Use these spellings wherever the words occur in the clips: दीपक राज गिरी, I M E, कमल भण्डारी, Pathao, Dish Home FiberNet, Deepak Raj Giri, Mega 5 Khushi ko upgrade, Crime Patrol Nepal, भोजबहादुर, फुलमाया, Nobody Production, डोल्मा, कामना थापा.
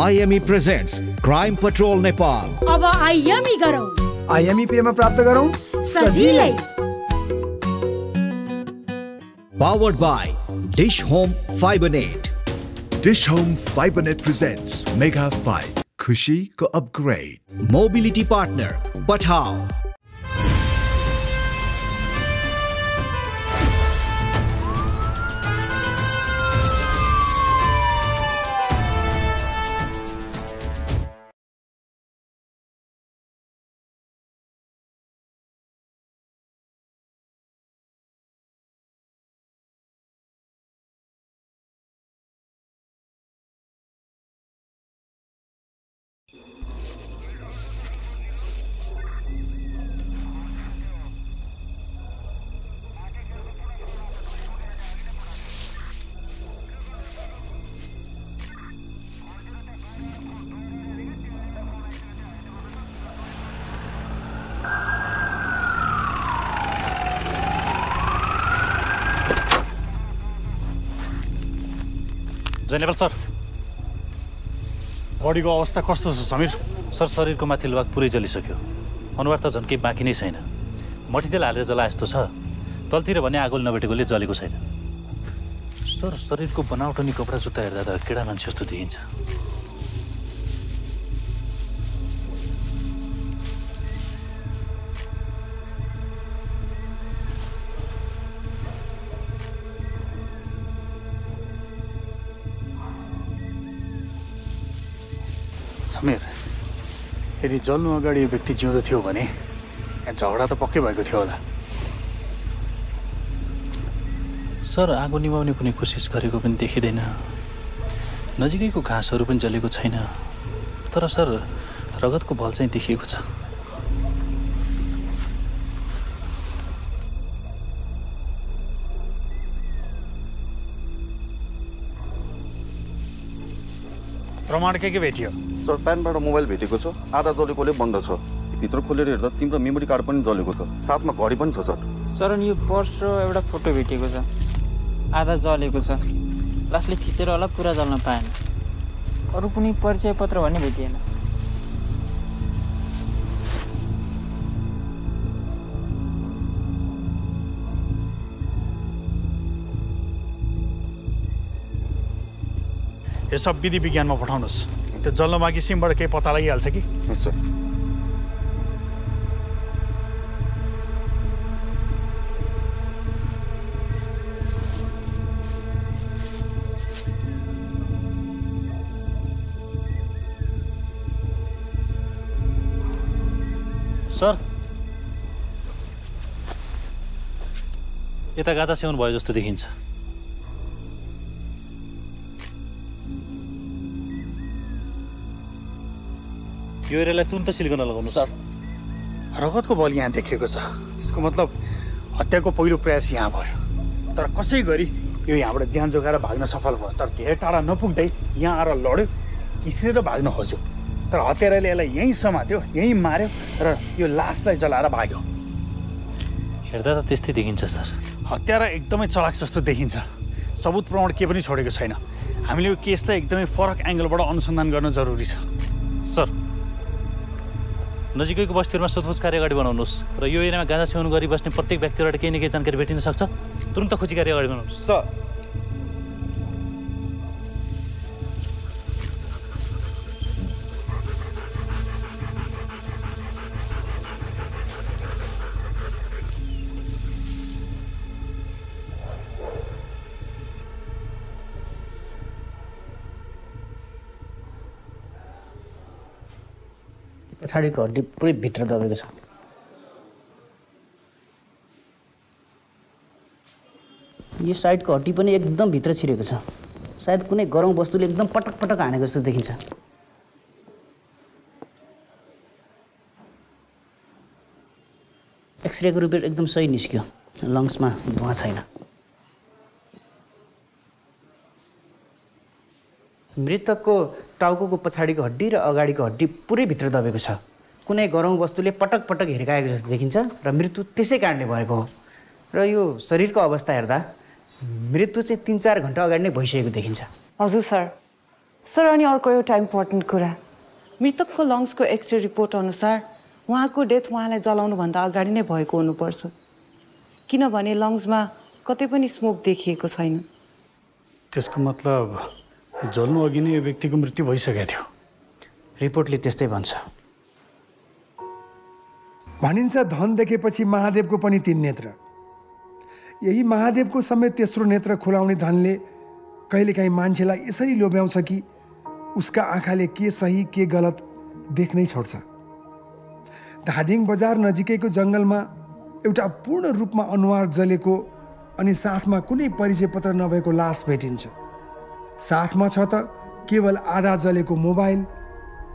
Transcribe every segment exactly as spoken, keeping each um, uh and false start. I M E presents Crime Patrol Nepal. अब I M E करो. I M E pay में प्राप्त करो. सजीले. Powered by Dish Home FiberNet. Dish Home FiberNet presents Mega five Khushi ko upgrade. Mobility partner Pathao. General sir, body ko avastha kasto cha Samir? Sir, sharir ko mathilo bhag purai jalisakyo. Anuhar ta jhan kehi baki nai chaina. Matitela halera jala yasto cha. Taltira bhane agol nabetekole jaliko chaina. Sir, sharir ko banaut ani kapda juta herda ta keda manche jasto dekhincha. यदि जल्नु अगाडि यो व्यक्ति जिउँदो थियो भने झगडा त पक्कै भएको थियो होला। सर, आगो निभाउने कुनै कोसिस गरेको पनि देखिदैन। नजिकैको घाँसहरू पनि जलेको छैन। तर सर, रगतको भल चाहिँ देखिएको छ। प्रमाण के के भेटियो? सर, प्यानबाट मोबाइल भेटेको छ। आधा जलेकोले बन्द छ। भित्र खोलेर हेर्दा सिम र मेमोरी कार्ड पनि जलेको छ। साथमा घडी पनि छ सर। सर, अनि यो पर्स र एउटा फोटो भेटेको छ। आधा जलेको छ। लास्टले खिचेर होला पुरा जल्न पाएन। अरु कुनै परिचय पत्र भन्ने भेटिएन। यो सब विधि विज्ञानमा पठाउनुस्। त्यो जल्न बाँकी सिमबाट केही पत्ता लागिहाल्छ कि? सर, सर यता गाजा सेवन भयो जस्तो देखिन्छ। यो एरियालाई तुरन्त सिल गर्न लगाउनु सर। रगतको बल यहाँ देखिएको छ। त्यसको मतलब हत्याको पहिलो प्रयास यहाँ भयो। तर कसै गरी यो यहाँबाट ज्यान जोगाएर भाग्न सफल भयो। तर धेरै टाढा नपुग्दै यहाँ आएर लड्यो, किसेर भाग्न खोज्यो। तर हत्याराले यसलाई यहीँ समात्यो, यहीँ मार्यो र यो लासलाई जलाएर भाग्यो। हेर्दा त त्यस्तै देखिन्छ सर। हत्यारा एकदमै चलाक जस्तो देखिन्छ। सबूत प्रमाण के पनि छोडेको छैन। हामीले यो केसलाई एकदमै फरक एङ्गलबाट अनुसन्धान गर्न जरुरी छ। सर, नजिकैको बस्तीहरूमा सोधखोज कार्य अगाडि बनाउनुहोस् र यो एरियामा गाँजा सेवन गरी बस्ने प्रत्येक व्यक्तिबाट केही न केही जानकारी भेटिन सक्छ। तुरन्त खोजी कार्य अगाडि बनाउनुहोस्। सर, पछाडिको हड्डी पुरै भित्र दबेको छ। यो साइडको हड्डी पनि एकदम भित्र छिरेको छ। सायद कुनै गरौँ वस्तुले एकदम पटक पटक हानेको जस्तो देखिन्छ। एक्सरेको रिपोर्ट एकदम सही निस्क्यो। लङ्समा धुवा छैन। मृतकको टाउको पछाडिको हड्डी र अगाडिको हड्डी पुरै भित्र दबेको छ। कुनै गरौँ वस्तुले पटक पटक हिर्काएको जस्तो देखिन्छ र मृत्यु त्यसै कारणले भएको हो। र यो शरीरको अवस्था हेर्दा मृत्यु चाहिँ तीन चार घण्टा अगाडि नै भइसकेको देखिन्छ। हजुर सर। सर अनि अर्को एउटा इम्पोर्टेन्ट कुरा, मृतकको लङ्सको एक्सरे रिपोर्ट अनुसार उहाँको डेथ उहाँलाई जलाउनु भन्दा अगाडि नै भएको हुनुपर्छ, किनभने लङ्समा कतै पनि स्मोक देखिएको छैन। त्यसको मतलब जल्नु अघि नै यो व्यक्तिको मृत्यु भइसकेको थियो, रिपोर्टले त्यस्तै भन्छ। भनिन्छ धन देखेपछि महादेवको पनि तीन नेत्र, यही महादेवको समेत तेस्रो नेत्र खुलाउने धनले कहिलेकाहीँ मान्छेलाई यसरी लोभ्याउँछ कि उसका आँखाले के सही के गलत देख्नै छोड्छ। धादिङ बजार नजिकैको जङ्गलमा एउटा पूर्ण रूपमा अनुहार जलेको अनि साथमा कुनै परिचय पत्र नभएको लास भेटिन्छ। साथमा छ त केवल आधा जलेको मोबाइल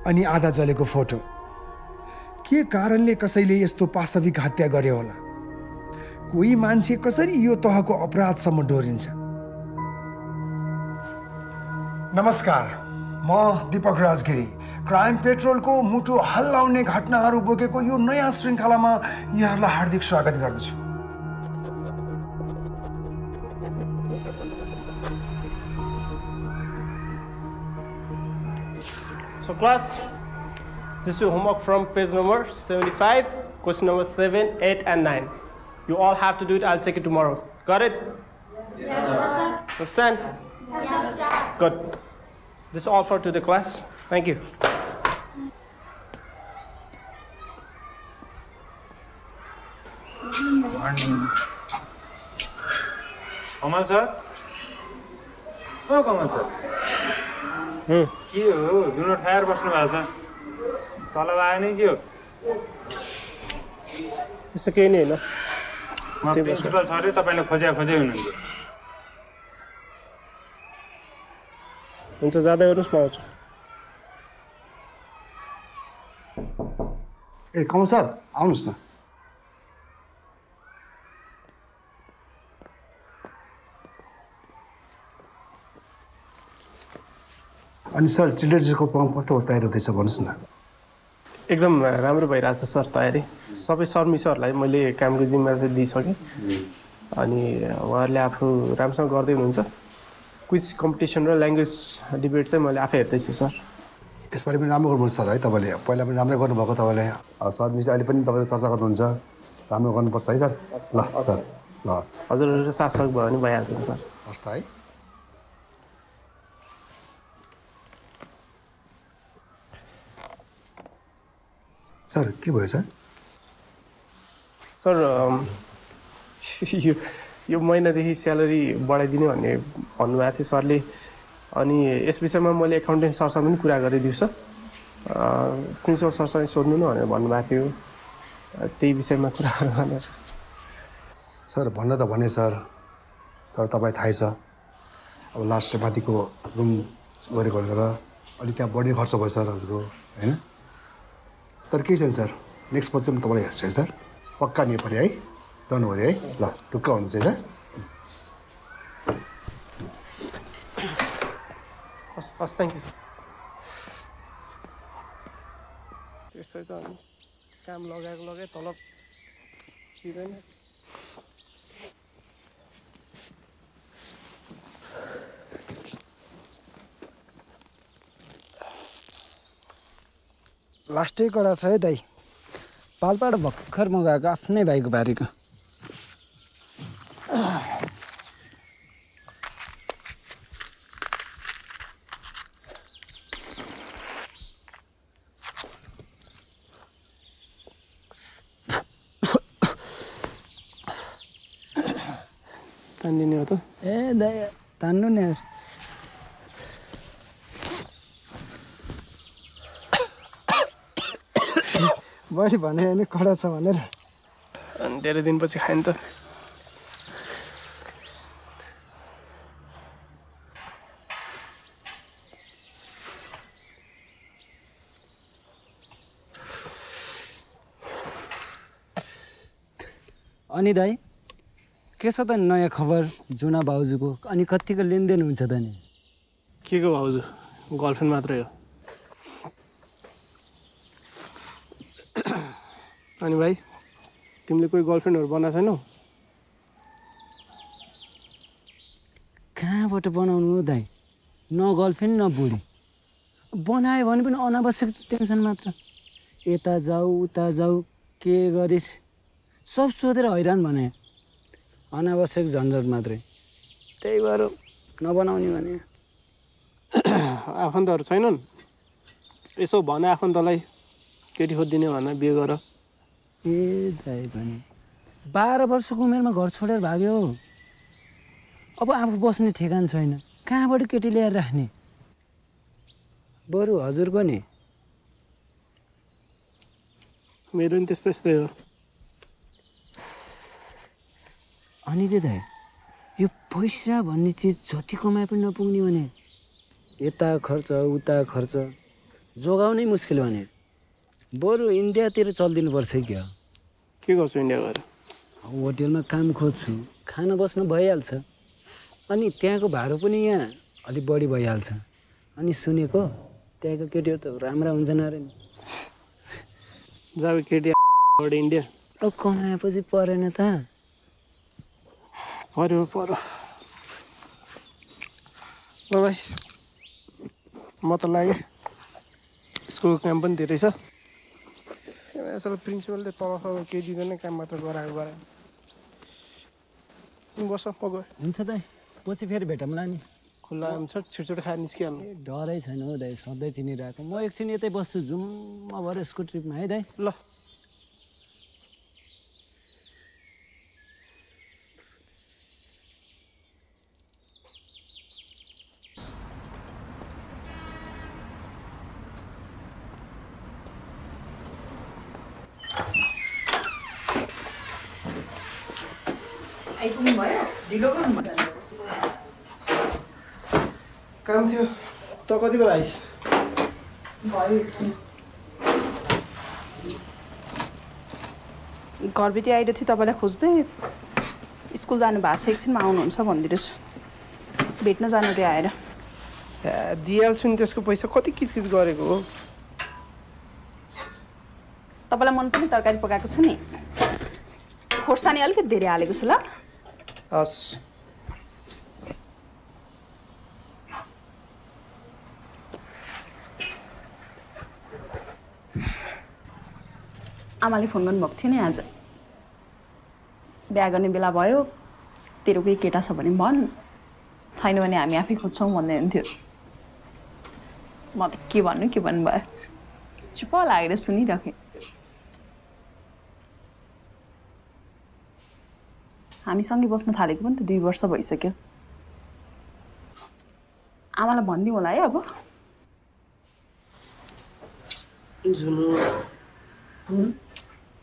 अनि आधा जलेको फोटो। के कारणले कसैले यस्तो पाशविक हत्या गर्यो होला? कोही मान्छे कसरी यो तहको अपराधसम्म डोरिन्छ? नमस्कार, म दीपक राज गिरी, क्राइम पेट्रोलको मुटु हल्लाउने घटनाहरू बोकेको यो नयाँ श्रृङ्खलामा यहाँहरूलाई हार्दिक स्वागत गर्दछु। So class, this is your homework from page number seventy-five, question number seven, eight and nine. You all have to do it. I'll check it tomorrow. Got it? Yes, sir. Understand? Yes, sir. Good. This is all for today, class. Thank you. Kamal sir? Oh, Kamal sir. Hmm. You do not hire Basnu Gaza. Talabaya nahi kiyo. Isse kahi nahi na. म principal सरले तपाईलाई खोज्या खोज्या हुनुहुन्छ। हुन्छ, ज्यादै गर्नुस् पाउँछ। ए कम sir आउनुस् न। अनि सर चिल्ड्रेन्सको प्रोग्राम कस्तो तयारी हुँदैछ भन्नुस् न? एकदम राम्रो भइरहेछ सर तयारी। सबै सर मिसहरूलाई मैले कामको जिम्मेवारी दिइसकेँ अनि उहाँहरूले आफू राम्रोसँग गर्दै हुनुहुन्छ। क्विज कम्पिटिसन र ल्याङ्ग्वेज डिबेट चाहिँ मैले आफै हेर्दैछु सर। यसपालि पनि राम्रो गर्नुहुन्छ सर है, तपाईँले पहिला पनि राम्रो गर्नुभएको, तपाईँले सर मिसले अहिले पनि तपाईँले चर्चा गर्नुहुन्छ, राम्रो गर्नुपर्छ है सर। ल सर, ल हजुरहरू साथ सहयोग भयो भने भइहाल्छ सर। हस् त है। सर के भयो सर? सर यो यो महिनादेखि स्यालेरी बढाइदिने भन्ने भन्नुभएको थियो सरले, अनि यस विषयमा मैले एकाउन्टेन्ट सरसँग पनि कुरा गरिदिउँ सर, प्रिन्सिपल सरसँग सोध्नु न भनेर भन्नुभएको थियो, त्यही विषयमा कुरा गरेर। सर भन्न त भने सर, तर तपाईँ थाहै छ अब लास्ट माथिको रुम गरेको भनेर अलिक त्यहाँ बढी खर्च भयो सर हजुरको होइन, तर केही छैन सर, नेक्स्ट पल्ट चाहिँ म तपाईँलाई हेर्छु है सर, पक्का नेपाली है, डन हो है। ल ढुक्क हुनुहुन्छ है सर। हस् हस् थ्याङ्क यू सर। त्यस्तै त अनि काम लगाएको लगाए तलब दिँदैन। लास्टै कडा छ है दाइ, पालपाड भर्खर मगाएको आफ्नै भाइको बारीको। तानिदिने हो त? ए दाइ तान्नु नि यार। बढी भने होइन कडा छ भनेर, अनि धेरै दिनपछि खाएँ नि त। अनि दाइ के छ त नयाँ खबर जुना भाउजूको, अनि कतिको लेनदेन हुन्छ त नि? के को भाउजू? गर्लफ्रेन्ड मात्रै हो। अनि भाइ तिमीले कोही गर्लफ्रेन्डहरू बना छैनौ? कहाँबाट बनाउनु हो दाइ न गर्लफ्रेन्ड न बुढी बनाए भने पनि अनावश्यक टेन्सन मात्र एता जाऊ उता जाऊ के गरिस सब सोधेर हैरान भने अनावश्यक झन्झट मात्रै त्यही भएर नबनाउने भने आफन्तहरु छैनन् यसो भने आफन्तलाई केटी खोज्दिने भने बिहे गर ए दाइ पनि बाह्र वर्षको उमेरमा घर छोडेर भाग्यो अब आफू बस्ने ठेगान छैन कहाँबाट केटी ल्याएर राख्ने बरु हजुरको नि मेरो नि त्यस्तै त्यस्तै हो अनि के दाइ यो पैसा भन्ने चिज जति कमाए पनि नपुग्ने भने यता खर्च उता खर्च जोगाउनै मुस्किल भने बरु इन्डियातिर चलिदिनुपर्छ क्या के गर्छु इन्डिया गएर होटेलमा काम खोज्छु खाना बस्न भइहाल्छ अनि त्यहाँको भाडो पनि यहाँ अलि बढी भइहाल्छ अनि सुनेको त्यहाँको केटीहरु त राम्रा हुन्छन् अरे नि जाबे केटी बढी इन्डिया ओ कमाएपछि परेन त अरे पर भाइ म त लागे स्कुलको काम पनि धेरै छ यसले प्रिन्सिपलले तलसम्म के दिदैन काम मात्र गराएको गरे बस म गए हुन्छ दाइ पछि फेरि भेटौँला नि खुल्ला हुन्छ छिटछिटो खाएर निस्किहाल्नु डरै छैन हो दाइ सधैँ चिनिरहेको म एकछिन यतै बस्छु जुम्मा भएर यसको ट्रिपमा है दाइ ल काम थियो त कति बेला आइस भयो एकछिन घरबिटी आइरहेको थियो तपाईलाई खोज्दै स्कुल जानु भएको छ एकछिनमा आउनुहुन्छ भन्दिरहेछु भेट्न जानु रे आएर दिइहाल्छु नि त्यसको पैसा कति किचकिच गरेको हो तपाईलाई मन पनि तरकारी पकाएको छु नि खोर्सानी अलिकति धेरै हालेको छु ल हस् आमाले फोन गर्नुभएको थियो नि आज बिहा गर्ने बेला भयो तेरो कोही केटा छ भने भन् छैन भने हामी आफै खोज्छौँ भन्दै हुन्थ्यो म त के भन्नु के भन्नु भयो चुप लागेर सुनिराखेँ हामीसँगै बस्न थालेको पनि त दुई वर्ष भइसक्यो आमालाई भनिदिउँ होला है अब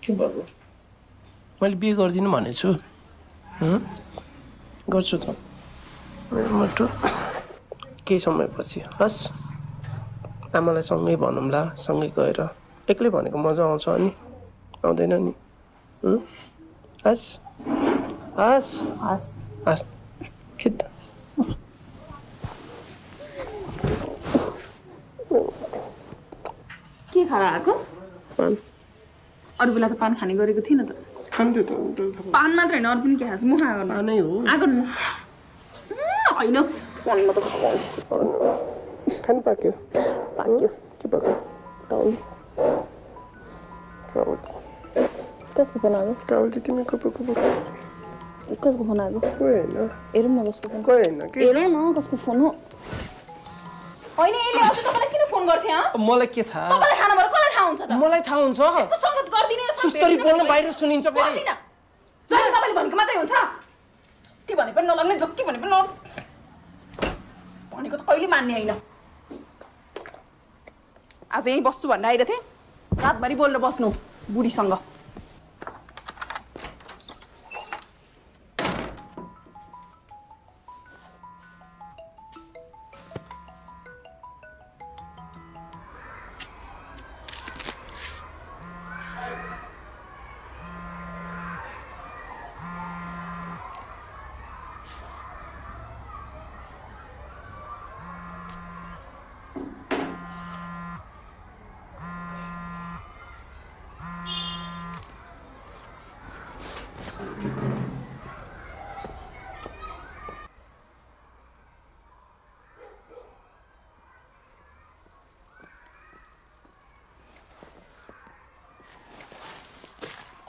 के भयो मैले बिहे गर्दिन भनेछु गर्छु त माटो केही समयपछि हस् आमालाई सँगै भनौँला सँगै गएर एक्लै भनेको मजा आउँछ अनि आउँदैन नि हस् हस् हस् हस् के त के खाना आएको अरु बेला त पान खाने गरेको थिएन त खान्थ्यो त पान मात्र हैन अरु पनि के खास म खाएको पानै हो आगो न हैन पान मात्र खाएको खान पाक्यो पाक्यो के पाक्यो ताउन काउल कसको बनायो काउल तिमी कपो कपो कसको बनायो होइन हेरौँ न कसको फोन होइन के हेरौँ न कसको फोन हो हैन एले अझ तँलाई किन फोन गर्छ ह मलाई के थाहा तँलाई खाना भर कसलाई थाहा हुन्छ त मलाई थाहा हुन्छ यसको संगत गर्दिन यो सुस्तरी बोल्न बाहिर सुनिन्छ फेरि जहिले तपाईले भनेको मात्रै हुन्छ जति भने पनि नलाग्ने जति भने पनि भनेको त कहिले मान्ने हैन आज यही बस्छु भन्ने आइरा थिए रातभरि बोलेर बस्नु बुढीसँग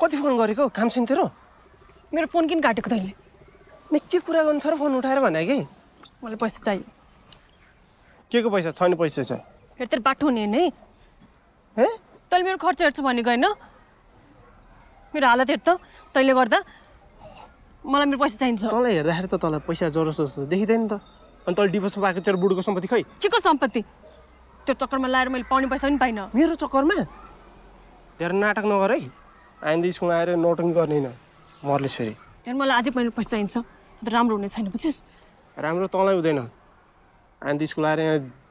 कति फोन गरेको काम सिन्तेरो मेरो फोन किन काटेको तैले म के कुरा गर्न सर फोन उठाएर भने के मलाई पैसा चाहिए केको पैसा छैन पैसा छ फेरि त बाटो हुने नि हे तैले मेरो खर्च हेर्छु भन्ने गएन मेरो हालत हेर त तैले गर्दा मलाई मेरो पैसा चाहिन्छ तँलाई हेर्दाखेरि त तँलाई पैसा जरोसो देखिदैन त अनि तँले डिभोर्स पाएको तेरो बुढोको सम्पत्ति खै केको सम्पत्ति त्यो चक्करमा लाएर मैले पाउने पैसा पनि पाइन मेरो चक्करमा धेर नाटक नगर है आइन्दा स्कुल आएर नोटिङ गर्दैन मर्ले फेरि हैन मलाई अझै पनि पैसा चाहिन्छ राम्रो हुने छैन बुझिस राम्रो तँलाई हुँदैन आइन्दा स्कुल आएर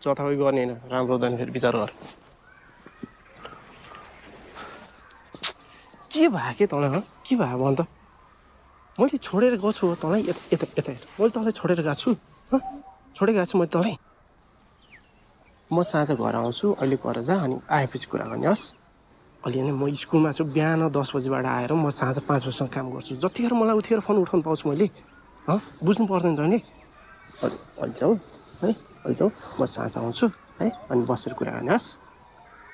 जथाभावी गर्ने हैन राम्रो हुँदैन फेरि विचार गर के भा के तँलाई हो के भा भन त मैले छोडेर गछु तँलाई यता यता मैले तँलाई छोडेर गछु ह छोडे गछु मैले तँलाई म साँझ घर आउँछु अहिले घर जा अनि आएपछि कुरा गर्ने हस् अहिले नि म स्कुलमा छु बिहान दस बजेबाट आएर म साँझ पाँच बजीसम्म काम गर्छु जतिखेर मलाई उतिखेर फोन उठाउन पाउँछु मैले ह बुझ्नु पर्दैन त नि अहिले जाऊ है अहिले जाऊ म साँझ आउँछु है अनि बसेर कुरा गर्ने हस्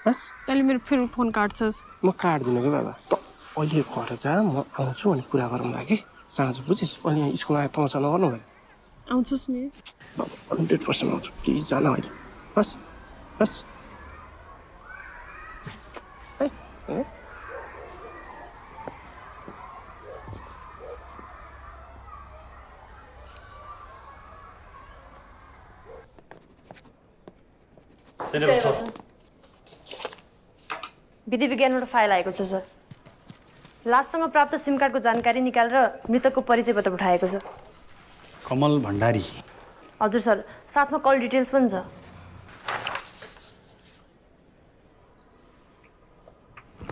हस् तैँले मेरो फेरि फोन काट्छस् म काट्दिनँ कि बाबा त अहिले घर जा म आउँछु अनि कुरा गरौँला कि साँझ बुझिस् अनि स्कुल आएर पाउँछ नगर्नु होला आउँछस् नि बाबा हन्ड्रेड पर्सेन्ट आउँछु प्लिज जान अहिले हस् हस् Huh? विधि विज्ञान में फाइल आएको छ सर लास्ट समय प्राप्त सिम कार्ड को जानकारी निकालेर मृतक को परिचय पत्र उठाएको छ कमल भण्डारी हजुर सर साथ में कल डिटेल्स पनि छ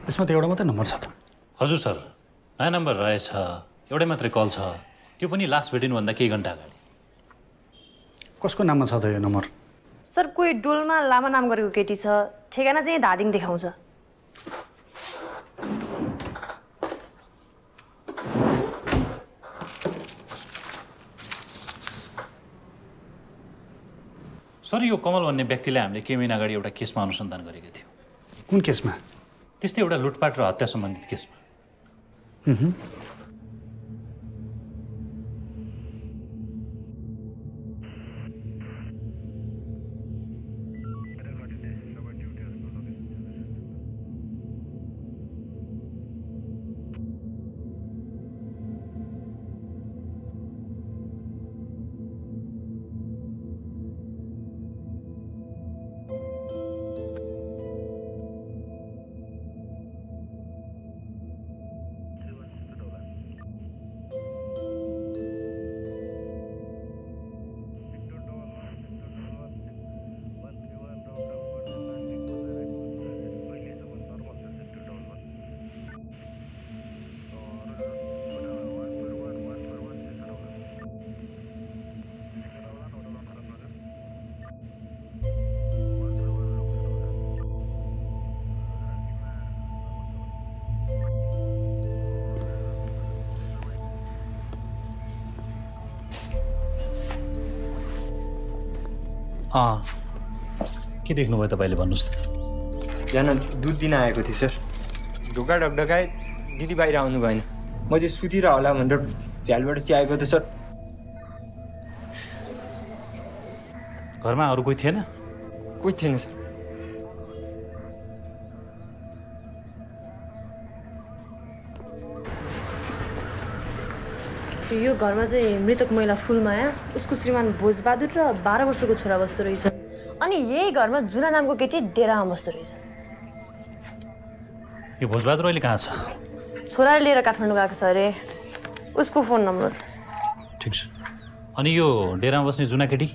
यसमा त एउटा मात्र नम्बर छ त हजुर सर नयाँ नम्बर रहेछ एउटै मात्र कल छ त्यो पनि लास्ट भेटिन भन्दा केही घण्टा अगाडि कसको नाममा छ त यो नम्बर सर कोही डोलमा लामा नाम गरेको केटी छ ठेगाना चाहिँ धादिङ देखाउँछ सर यो कमल भन्ने व्यक्तिलाई हामीले केही महिना अगाडि एउटा केसमा अनुसन्धान गरेको थियो कुन केसमा त्यस्तै एउटा लुटपाट र हत्या सम्बन्धित केसमा अँ के देख्नुभयो तपाईले भन्नुस् त जान दुध दिन आएको थिए सर ढोका ढकढकाए दिदी बाहिर आउनु भएन म चाहिँ सुतिर होला भनेर झ्यालबाट चियाएको त सर घरमा अरू कोही थिएन कोही थिएन सर यो घरमा चाहिँ मृतक महिला फुलमाया उसको श्रीमान भोजबहादुर र बाह्र वर्षको छोरा बस्दो रहेछ अनि यही घरमा जुना नामको केटी डेरामा बस्दो रहेछ यो भोजबहादुर अहिले कहाँ छ छोराले लिएर काठमाडौँ गएको छ अरे उसको फोन नम्बर ठिक छ अनि यो डेरामा बस्ने जुना केटी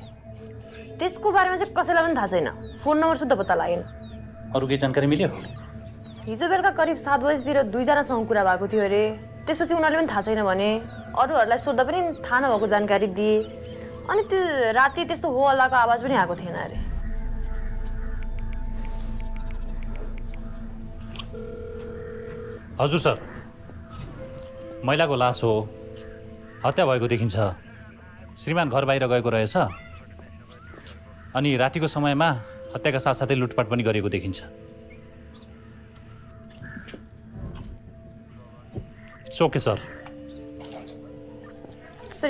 त्यसको बारेमा चाहिँ कसैलाई पनि थाहा छैन फोन नम्बर सुद्धा पत्ता लागेन अरू केही जानकारी मिल्यो हिजो बेलुका करिब सात बजीतिर दुईजनासँग कुरा भएको थियो अरे त्यसपछि उनीहरूले पनि थाहा छैन भने अरूहरूलाई सोद्धा पनि थाहा नभएको जानकारी दिए अनि त्यो राति त्यस्तो हो हल्लाको आवाज पनि आएको थिएन अरे हजुर सर महिलाको लास हो हत्या भएको देखिन्छ श्रीमान घर बाहिर गएको रहेछ अनि रातिको समयमा हत्याका साथसाथै लुटपाट पनि गरेको देखिन्छ It's okay, sir. Sir,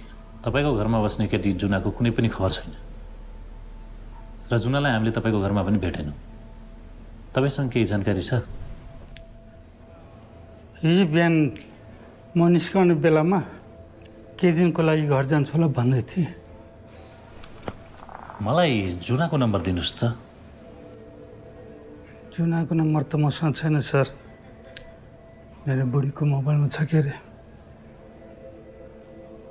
तपाईको घरमा बस्ने केटी जुनाको कुनै पनि खबर छैन र जुनालाई हामीले तपाईको घरमा पनि भेटेनौ तपाईसँग केही जानकारी छ हिजो बिहान म निस्कने बेलामा केही दिनको लागि घर जान्छु होला भन्दै थिए मलाई जुनाको नम्बर दिनुस् त जुनाको नम्बर त मसँग छैन सर मेरो बुढीको मोबाइलमा छ के रे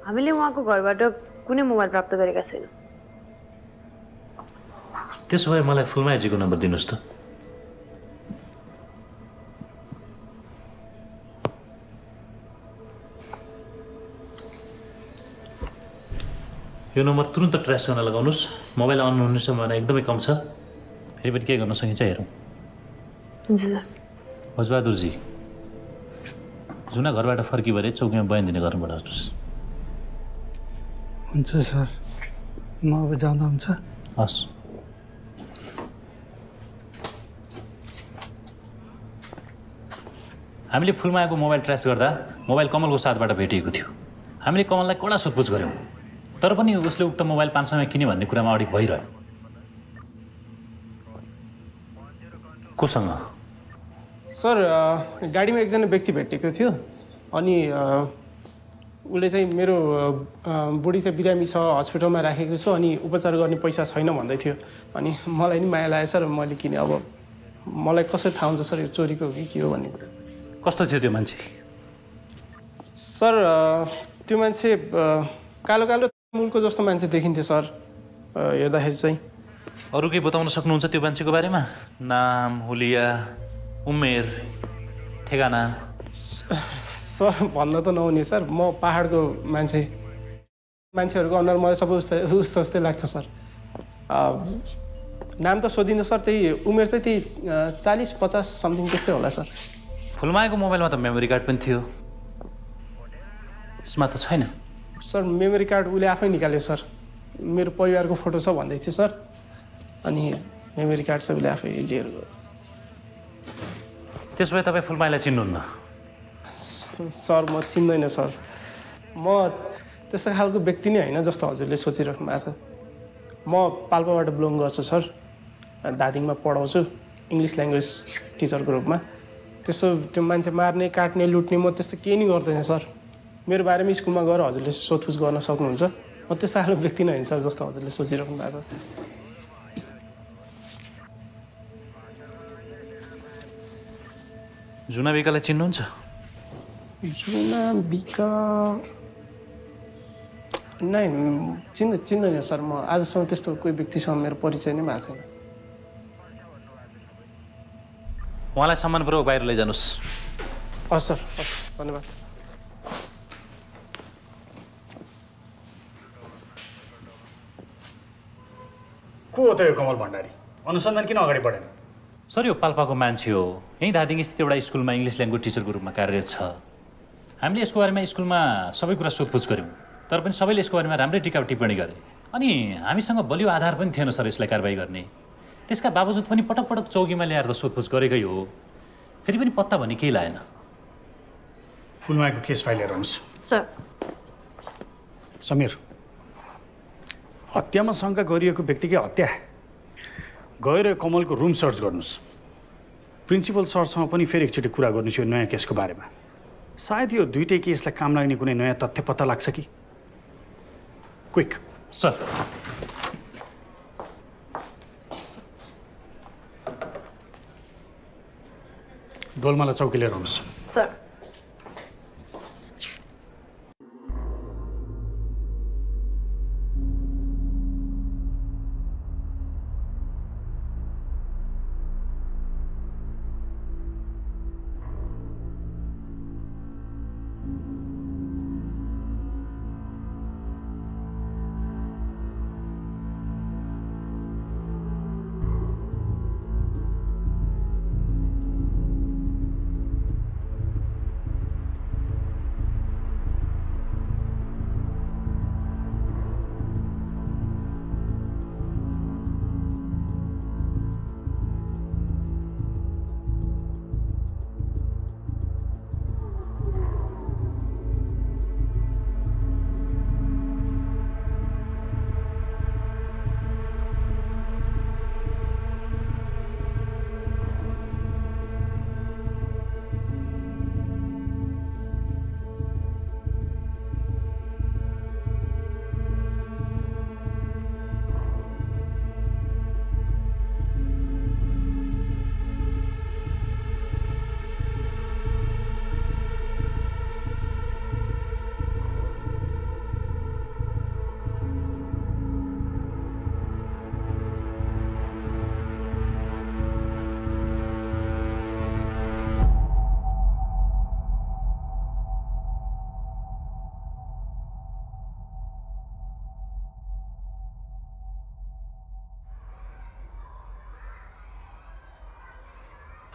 हामीले उहाँको घरबाट कुनै मोबाइल प्राप्त गरेका छैनौं त्यसो भए मलाई फुलमाइजीको नम्बर दिनुस् त यो नम्बर तुरुन्त ट्र्यास गर्न लगाउनुस् मोबाइल अन हुनु सम्भावना एकदमै कम छ फेरि पनि के गर्न सकिन्छ हेरौं हुन्छ सर भोजबहादुर जी जुना घरबाट फर्की भरे चौकीमा बयान दिने गर्नु भनोस् हुन्छ सर म अब जाँदा हुन्छ हस् हामीले फुलमायाको मोबाइल ट्र्यास गर्दा मोबाइल कमलको साथबाट भेटिएको थियो हामीले कमललाई कडा सोधपुछ गर्यौं तर पनि उसले उक्त मोबाइल पाँच सय मा किने भन्ने कुरामा अडिग भइरह्यो कोसँग सर गाडीमा एकजना व्यक्ति भेटेको थियो अनि उले चाहिँ मेरो बुढी चाहिँ बिरामी छ अस्पतालमा राखेको छु अनि उपचार गर्ने पैसा छैन भन्दै थियो अनि मलाई नि माया लाग्यो सर मैले किन अब मलाई कसरी थाहा हुन्छ सर यो चोरीको हो कि के हो भन्ने कुरा कस्तो थियो त्यो मान्छे सर त्यो मान्छे कालो कालो मूलको जस्तो मान्छे देखिन्थ्यो सर हेर्दाखेरि चाहिँ अरु के बताउन सक्नुहुन्छ त्यो मान्छेको बारेमा नाम हुलिया उमेर ठेगाना सर भन्न त नहुने सर म पहाडको मान्छे मान्छेहरुको अनुहार मलाई सबै उस्तो उस्तै लाग्छ सर नाम त सोधिन सर त्यही उमेर चाहिँ त्यही चालीस पचास समथिङ त्यस्तै होला सर फुलमायाको मोबाइलमा त मेमोरी कार्ड पनि थियो यसमा त छैन सर मेमोरी कार्ड उले आफै निकाल्यो सर मेरो परिवारको फोटो छ भन्दै थियो सर अनि मेमोरी कार्ड चाहिँ उले आफै लिएर गयो त्यसबेला तपाई फुलमायालाई चिन्नुहुन्न सर म चिन्दैन सर म त्यस्तो खालको व्यक्ति नै हैन जस्तो हजुरले सोचिराख्नु भएको छ म पाल्पाबाट बिलोङ गर्छु सर दादिङमा पढाउँछु इंग्लिश ल्याङ्ग्वेज टिचरको रूपमा त्यसो त्यो मान्छे मार्ने काट्ने लुट्ने म त्यस्तो केही नै गर्दैन सर मेरो बारेमा स्कुलमा गएर हजुरले सोधपुछ गर्न सक्नुहुन्छ म त्यस्तो खालको व्यक्ति नै हैन सर जस्तो हजुरले सोचिराख्नु भएको छ जुना बेकालाई चिन्नुहुन्छ जुना बिका नै चिन्द चिन्दैन सर म आजसम्म त्यस्तो कोही व्यक्तिसँग मेरो परिचय नै भएको छैन उहाँलाई सम्मानपूर्वक बाहिर लैजानुस् हस् सर हस् धन्यवाद को हो त यो कमल भण्डारी अनुसन्धान किन अगाडि बढेन सर यो पाल्पाको मान्छे हो यही धादिङ स्थित एउटा स्कुलमा इङ्ग्लिस ल्याङ्ग्वेज टिचरको रूपमा कार्यरत छ हामीले यसको बारेमा स्कुलमा सबै कुरा सोधपुछ गर्यौं तर पनि सबैले यसको बारेमा राम्रै टिका टिप्पणी गरे अनि हामीसँग बलियो आधार पनि थिएन सर यसलाई कारबाही गर्ने त्यसका बावजुद पनि पटक पटक चौकीमा ल्याएर त सोधपुछ गरेकै हो फेरि पनि पत्ता भने केही लागेन फुलमायाको केस फाइल लिएर आउनुस् सर समीर हत्यामा शंका गरिएको व्यक्तिकै हत्या गएर कमलको रुम सर्च गर्नुस् प्रिन्सिपल सरसँग पनि फेरि एकचोटि कुरा गर्नुस् यो नयाँ केसको बारेमा सायद यो दुईटै केसलाई काम लाग्ने कुनै नयाँ तथ्य पत्ता लाग्छ कि क्विक सर डोलमाला चौकी लिएर आउनुहोस् सर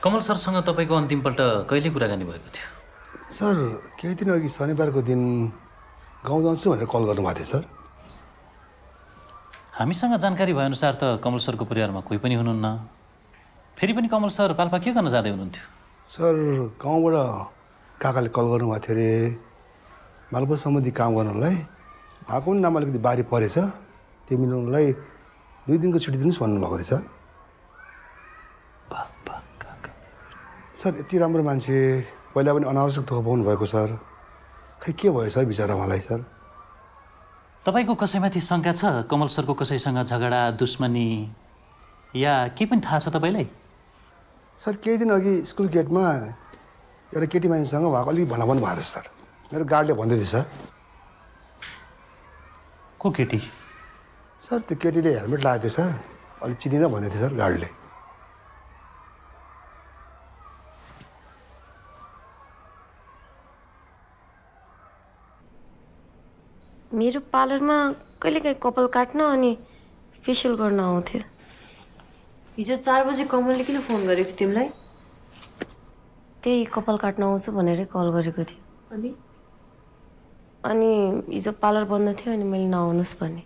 कमल सरसँग तपाईको अन्तिम पल्ट कहिले कुराकानी भएको थियो? सर केही दिन अघि शनिबारको दिन गाउँ जान्छु भनेर कल गर्नु भएको थियो सर। हामीसँग जानकारी भए अनुसार त कमल सरको परिवारमा कोही पनि हुनुहुन्न। फेरि पनि कमल सर पाल्पा के गर्न जाँदै हुनुहुन्थ्यो? सर गाउँबाट काकाले कल गर्नु भएको थियो रे, मालबो सम्बन्धी काम गर्नलाई भएको नि नाम अलिकति बारी परेछ, त्यो मिलाउनलाई दुई दिनको छुट्टी दिनुहोस् भन्नुभएको थियो सर। सर यति राम्रो मान्छे पहिला पनि अनावश्यक दुःख पाउनु भएको सर, खै के भयो सर बिचरा मलाई सर? तपाईँको कसैमाथि शङ्का छ? कमल सरको कसैसँग झगडा दुश्मनी या के पनि थाहा छ तपाईँलाई? सर केही दिन अघि स्कुल गेटमा एउटा केटी मान्छेसँग भएको अलिक भनाभन भएको रहेछ सर, मेरो गार्डले भन्दै थियो सर। को केटी? सर त्यो केटीले हेलमेट लगाएको थियो सर, अलिक चिनिन भन्दै थियो सर गार्डले। मेरो पार्लरमा कहिलेकाहीँ कपाल काट्न अनि फेसियल गर्न आउँथ्यो। हिजो चार बजे कमलले किन फोन गरेको थियो तिमीलाई? त्यही कपाल काट्न आउँछु भनेरै कल गरेको थियो। अनि अनि हिजो पार्लर बन्द थियो अनि मैले नआउनुस् भने।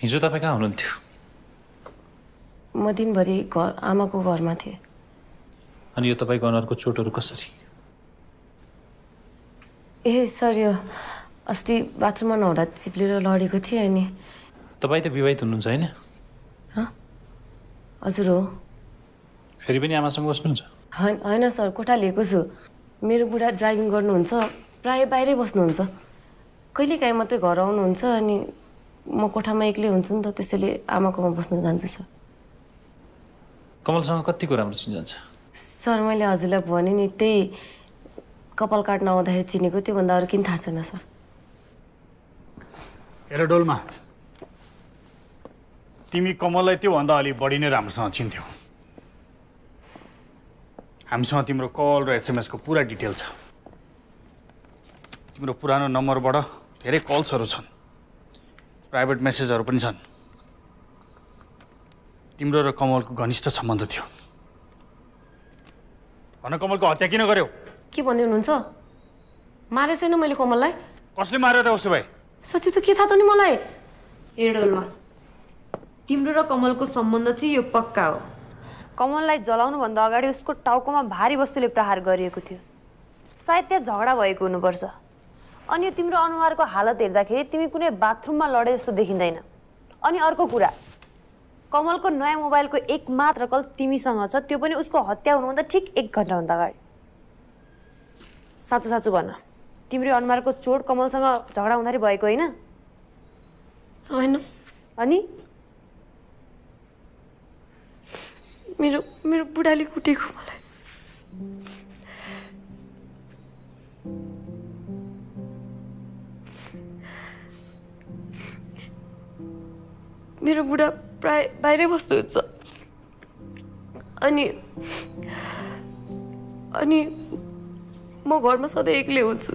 हिजो तपाईँ कहाँ हुनुहुन्थ्यो? म दिनभरि घर आमाको घरमा थिएँ। अनि यो तपाईँको अनुहारको चोटहरू कसरी? ए सर यो अस्ति बाथरूममा नहुँदा चिप्लेर लडेको थिएँ। अनि तपाईँ त विवाहित हुनुहुन्छ होइन? हजुर हो। फेरि पनि आमासँग बस्नुहुन्छ? होइन होइन सर, कोठा लिएको छु। मेरो बुढा ड्राइभिङ गर्नुहुन्छ, प्रायः बाहिरै बस्नुहुन्छ, कहिलेकाहीँ मात्रै घर आउनुहुन्छ, अनि म कोठामा एक्लै हुन्छु नि त, त्यसैले आमाकोमा बस्न जान्छु सर। कमलसँग कतिको राम्रो चिनिन्छ? सर मैले हजुरलाई भने नि, त्यही कपाल काट्न आउँदाखेरि चिनेको, त्योभन्दा अरू किन थाहा छैन सर। हेर डोलमा, तिमी कमललाई त्योभन्दा अलि बढी नै राम्रोसँग चिन्थ्यौ। हामीसँग तिम्रो कल र एसएमएसको पुरा डिटेल छ। तिम्रो पुरानो नम्बरबाट धेरै कल्सहरू छन्, प्राइभेट मेसेजहरू पनि छन्। तिम्रो र कमलको घनिष्ठ सम्बन्ध थियो। भन कमलको हत्या किन गर्यौ? के भन्दै हुनुहुन्छ? मारे छैन मैले कमललाई। कसले मारे त उसो भए? सत्य त के थाहा त नि मलाई। एडोलमा, तिम्रो र कमलको सम्बन्ध थियो यो पक्का हो। कमललाई जलाउनुभन्दा अगाडि उसको टाउकोमा भारी वस्तुले प्रहार गरिएको थियो, सायद त्यहाँ झगडा भएको हुनुपर्छ। अनि तिम्रो अनुहारको हालत हेर्दाखेरि तिमी कुनै बाथरुममा लडे जस्तो देखिँदैन। अनि अर्को कुरा, कमलको नयाँ मोबाइलको एक मात्र कल तिमीसँग छ, त्यो पनि उसको हत्या हुनुभन्दा ठिक एक घन्टाभन्दा अगाडि। साँचो साँचो भन, तिम्रो अनुहारको चोट कमलसँग झगडा हुँदाखेरि भएको होइन? होइन। अनि मेरो मेरो बुढाले कुटेको मलाई। मेरो बुढा प्राय बाहिरै बस्नुहुन्छ, अनि अनि म घरमा सधैँ एक्लै हुन्छु।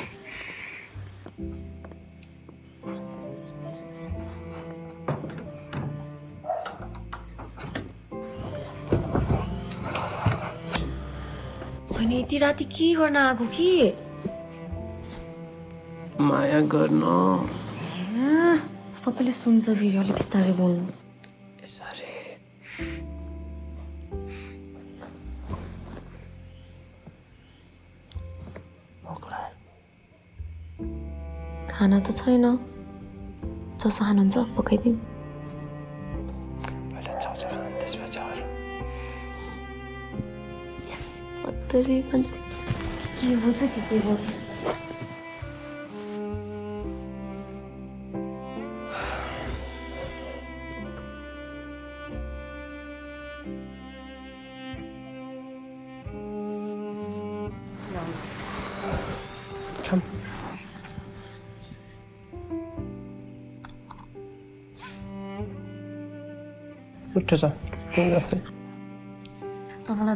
यति राति के गर्न आएको? कि माया गर्न? सबैले सुन्छ, फेरि अलिक बिस्तारै बोल्नु। खाना त छैन, जसो खानुहुन्छ पकाइदिउँ। तरी कन्सी के बुझ के के बुझ मिठो छ तिमी जस्तै तँलाई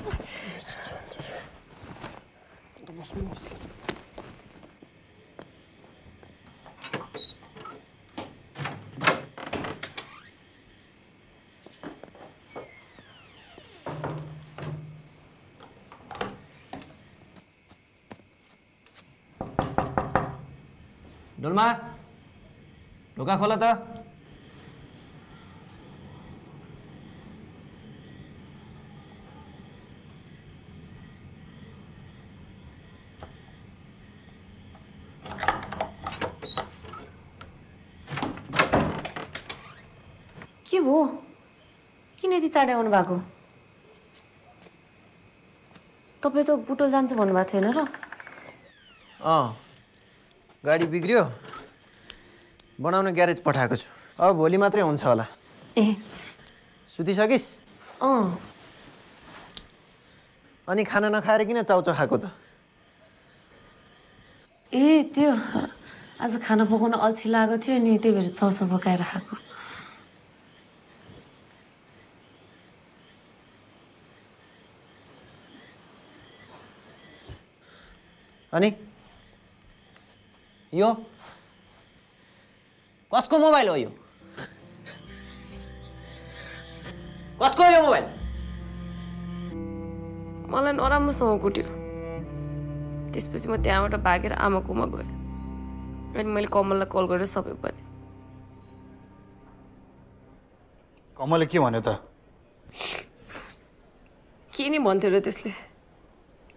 डोलमा ढोका खोला त के भो किन यति चाँडै आउनु भएको तपाईं त बुटोल जान्छु भन्नु भएको थिएन र अ गाडी बिग्रियो बनाउन ग्यारेज पठाएको छु अब भोलि मात्रै हुन्छ होला ए सुतिसकिस अ अनि खाना नखाएर किन चाउचाउ खाएको त ए त्यो आज खाना पकाउन अल्छी लागेको थियो नि त्यही भएर चाउचाउ पकाएर खाएको अनि यो कसको मोबाइल हो यो कसको यो मोबाइल मलाई नराम्रोसँग कुट्यो त्यसपछि म त्यहाँबाट भागेर आमाकोमा गएँ अनि मैले कमललाई कल गरेर सबै भने कमलले के भन्यो त के नि भन्थ्यो र त्यसले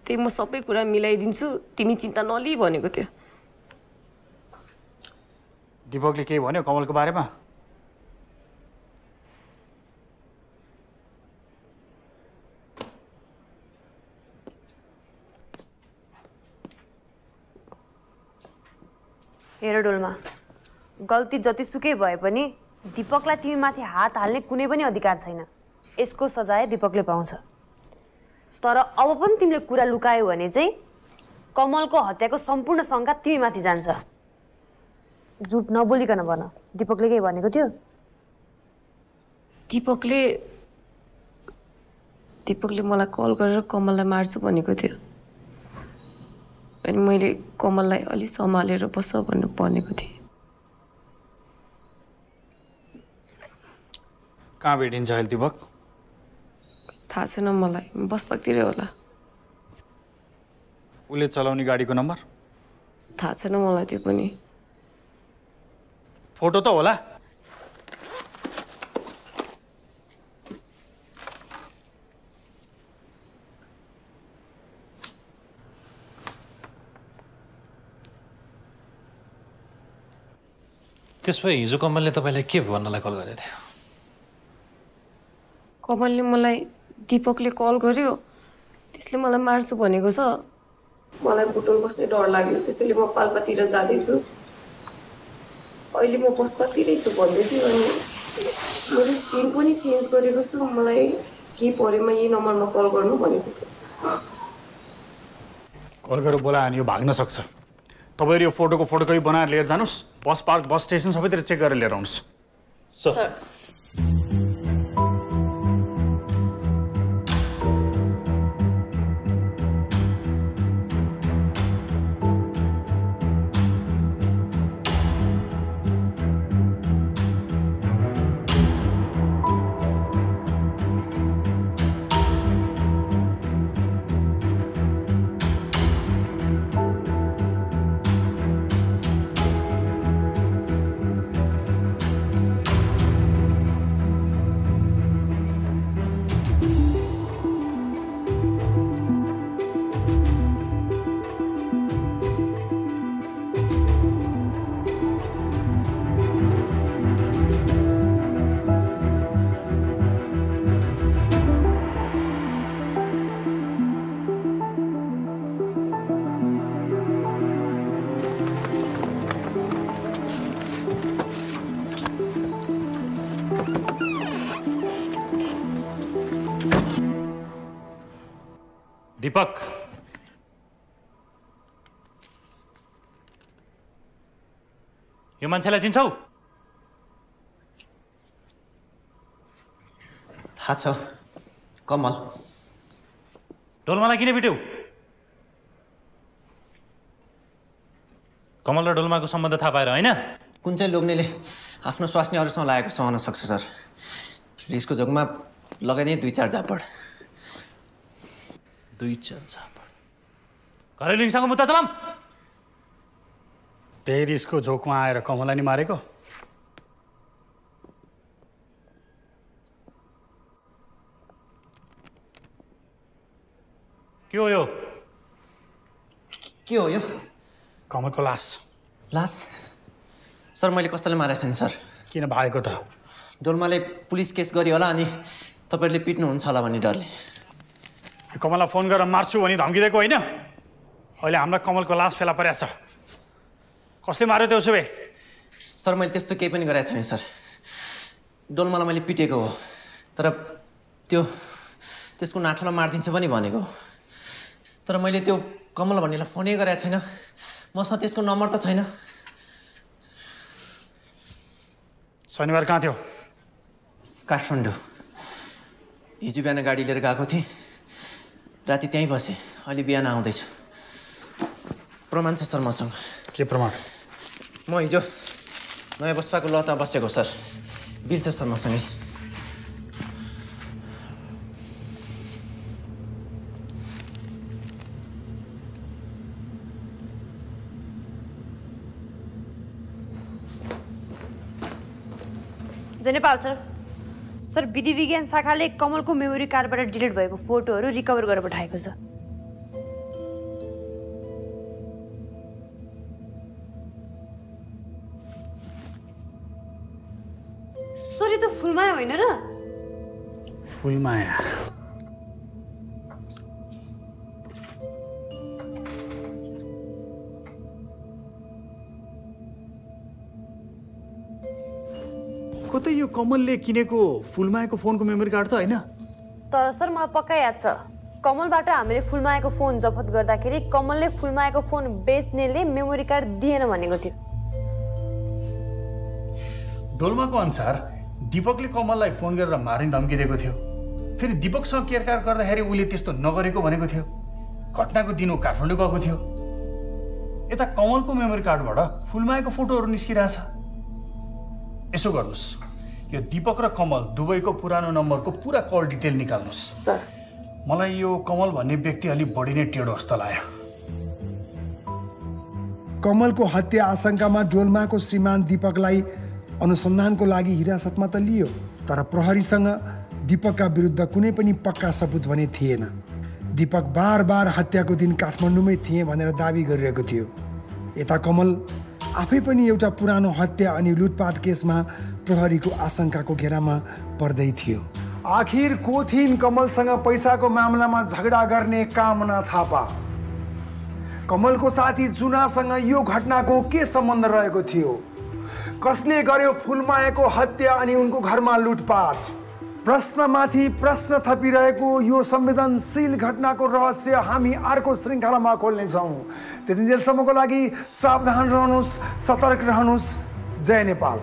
त्यही म सबै कुरा मिलाइदिन्छु तिमी चिन्ता नलिई भनेको थियो दीपकले के भन्यो कमलको बारेमा हेरोडोलमा गल्ती जतिसुकै भए पनि दीपकलाई तिमीमाथि हात हाल्ने कुनै पनि अधिकार छैन यसको सजाय दीपकले पाउँछ तर अब पनि तिमीले कुरा लुकायो भने चाहिँ कमलको हत्याको सम्पूर्ण शंका तिमीमाथि जान्छ झुट नबोलिकन भन दीपकले के भनेको थियो दीपकले दीपकले मलाई कल गरेर कमललाई मार्छु भनेको थियो अनि मैले कमललाई अलि सम्हालेर बस भन्नु भनेको थिएँ कहाँ भेटिन्छ अहिले दीपक थाहा छैन मलाई बसपाकतिरै होला उसले चलाउने गाडीको नम्बर थाहा छैन मलाई त्यो पनि फोटो त होला त्यसपछि हिजो कमलले तपाईलाई के भन्नलाई कल गरेको थियो कमलले मलाई दीपकले कल गर्यो त्यसले मलाई मार्छु भनेको छ मलाई बुटोल बस्ने डर लाग्यो त्यसैले म पाल्पातिर जाँदैछु अहिले म बसपातिरै छु भन्दै थिएँ अनि मैले सिम पनि चेन्ज गरेको छु मलाई के परेमा यही नम्बरमा कल गर्नु भनेको थियो कल गरेर बोलायो भने यो भाग्न सक्छ तपाईहरु यो फोटोको फोटोकै बनाएर लिएर जानुस् बस पार्क बस स्टेशन सबैतिर चेक गरेर लिएर आउनुस् सर Deepak. यो मान्छेलाई चिन्छौ? थाहा छ कमल। डोल्मालाई किन भेट्यौ? कमल र डोल्माको सम्बन्ध थाहा पाएर हैन? कुन चाहिँ लोग्नेले आफ्नो स्वास्नी अरुसँग लागेको सहन सक्छ सर। रिसको जोगमा लगाइदिए दुई चार झापड। दुई चार झापड। घरेलुसँग मुद्दा चलाम। त्यही रिसको झोकमा आएर कमललाई नि मारेको। के हो यो? के हो यो? कमलको लास। लास? सर मैले कसैले मारेछ नि सर? किन भागेको त? डोल्माले पुलिस केस गरि होला अनि तपाईहरुले पिट्नु हुन्छ होला भन्ने डरले। कमललाई फोन गरेर मार्छु भनी धम्की दिएको हैन? अहिले हामीलाई कमलको लास फेला परेछ। कसले मार्यो त्यो उसबे? सर मैले त्यस्तो केही पनि गरेछ नि सर। डोल्मालाई मैले पिटेको हो। तर त्यो त्यसको नाठोला मार्दिन्छु पनि भनेको। तर मैले त्यो कमल भन्नेलाई फोनै गरेछ छैन। मसँग त्यसको नम्बर त छैन। शनिबार कहाँ थियो? काठमाडौँ। हिजो बिहान गाडी लिएर गएको थिएँ। राति त्यहीँ बसेँ। अहिले बिहान आउँदैछु। प्रमाण छ सर मसँग। के प्रमाण? म हिजो नयाँ बस्पाको लजमा बसेको सर। बिल छ सर मसँगै। जनेपाल सर, सर विधि विज्ञान शाखाले कमलको मेमोरी कार्डबाट डिलिट भएको फोटोहरू रिकभर गरेर पठाएको छ। सर यो त फुलमाया होइन र? फुलमाया। कतै यो कमलले किनेको फुलमायाको फोनको मेमोरी कार्ड त हैन? तर सर मलाई पक्का याद छ। कमलबाट हामीले फुलमायाको फोन जफत गर्दाखेरि कमलले फुलमायाको फोन बेच्नेले मेमोरी कार्ड दिएन भनेको थियो। डोल्माको अनुसार दीपकले कमललाई फोन गरेर मारिन धम्की दिएको थियो। फेरि दीपकसँग केरकार गर्दाखेरि उले त्यस्तो नगरेको भनेको थियो। घटनाको दिन उ काठमाडौँ गएको थियो। यता कमलको मेमोरी कार्डबाट फुलमायाको फोटोहरू निस्किराछ। यसो गर्नुस्, यो दीपक र कमल दुबईको पुरानो नम्बरको पूरा कल डिटेल निकाल्नुस् सर। मलाई यो कमल भन्ने व्यक्ति अलि बढी नै टेढो जस्तो लाग्यो। कमलको हत्या आशंकामा डोल्माको श्रीमान दीपकलाई अनुसन्धानको लागि हिरासतमा त लियो, तर प्रहरीसँग दीपकका विरुद्ध कुनै पनि पक्का सबुत भने थिएन। दीपक बार बार हत्याको दिन काठमाडौँमै थिएँ भनेर दाबी गरिरहेको थियो। यता कमल आफै पनि एउटा पुरानो हत्या अनि लुटपाट केसमा प्रहरीको आशंकाको घेरामा पर्दै थियो। आखिर को थिइन् कमलसँग पैसाको मामलामा झगडा गर्ने कामना थापा? कमलको साथी जुनासँग यो घटनाको के सम्बन्ध रहेको थियो? कसले गर्यो फुलमायाको हत्या अनि उनको घरमा लुटपाट? प्रश्नमाथि प्रश्न थपिरहेको यो संवेदनशील घटनाको रहस्य हामी अर्को श्रृङ्खलामा खोल्नेछौँ। त्यतिन्जेलसम्मको लागि सावधान रहनुहोस्, सतर्क रहनुहोस्। जय Nepal.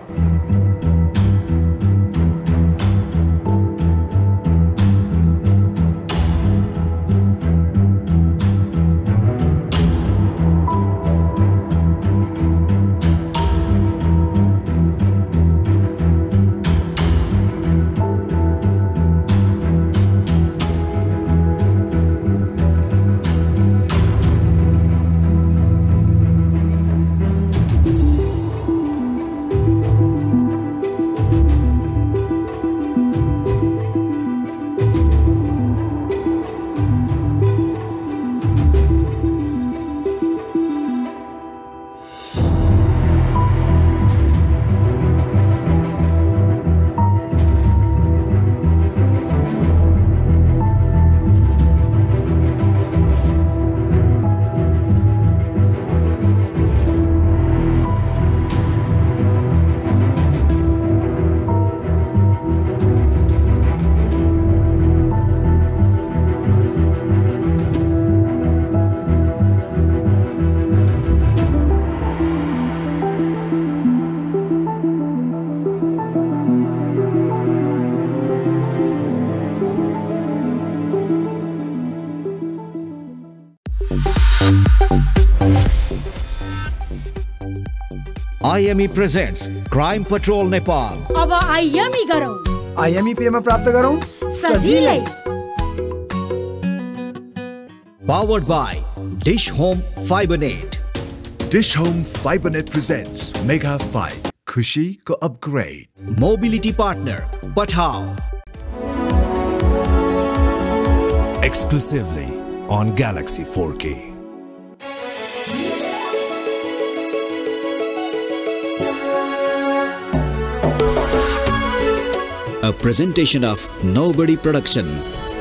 I M E presents Crime Patrol Nepal. अब I M E करो. I M E पे में प्राप्त करो. सजीले. Powered by Dish Home FiberNet. Dish Home FiberNet presents Mega five Khushi ko upgrade. Mobility partner Pathao. Exclusively on Galaxy four K. A presentation of Nobody Production.